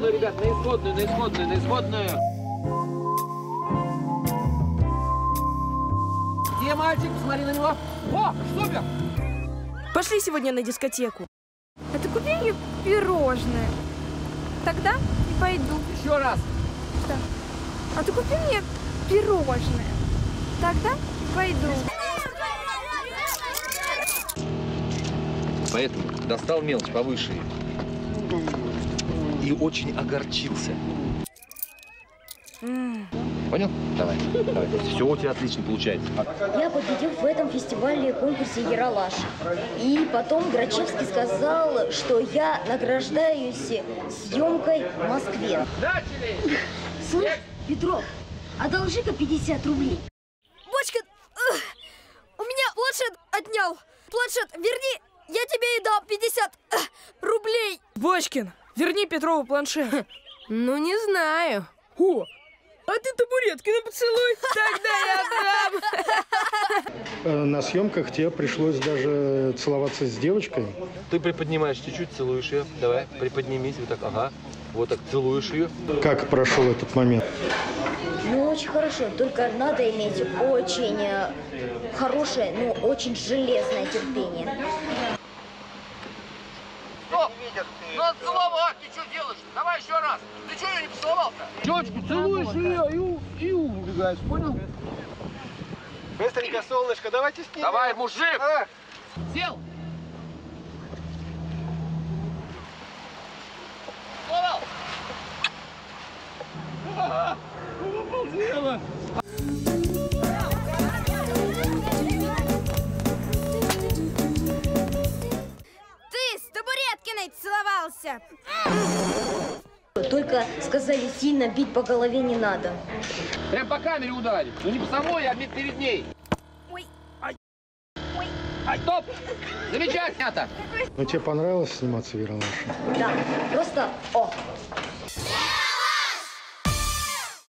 исходную, ребят, на исходную, на исходную, на исходную. Где мальчик? Посмотри на него. О, супер! Пошли сегодня на дискотеку. А ты купи мне пирожное. Тогда и пойду. Еще раз. Да. А ты купи мне пирожное. Тогда и пойду. Поэтому достал мелочь повыше и очень огорчился. Понял? Давай, давай. Все у тебя отлично получается. Я победил в этом фестивале конкурсе «Ералаш». И потом Грачевский сказал, что я награждаюсь съемкой в Москве. Начали! Слышь, Петров, одолжи-ка 50 рублей. Бочкин, у меня планшет отнял. Планшет верни, я тебе и дам 50 рублей. Бочкин, верни Петрову планшет. Ну, не знаю. О! А ты табуретки на поцелуй, тогда я дам. На съемках тебе пришлось даже целоваться с девочкой. Ты приподнимаешь чуть-чуть, целуешь ее. Давай, приподнимись. Вот так, ага. Вот так целуешь ее. Как прошел этот момент? Ну, очень хорошо. Только надо иметь очень хорошее, но очень железное терпение. Стоп! Ну, отцеловать! Ты что делаешь? Давай еще раз! Ты что ее не поцеловал-то? Девочку целуешь ее и убегаешь, понял? Быстренько, солнышко, давайте снимем! Давай, мужик! А? Сел! Целовал! Обалдела! Целовался. Только сказали, сильно бить по голове не надо. Прям по камере ударить. Ну не по самой, а бить перед ней. Ой. Ай. Ой. Ай, стоп! Замечательно. Ну тебе понравилось сниматься в «Ералаше»? Да. Просто о.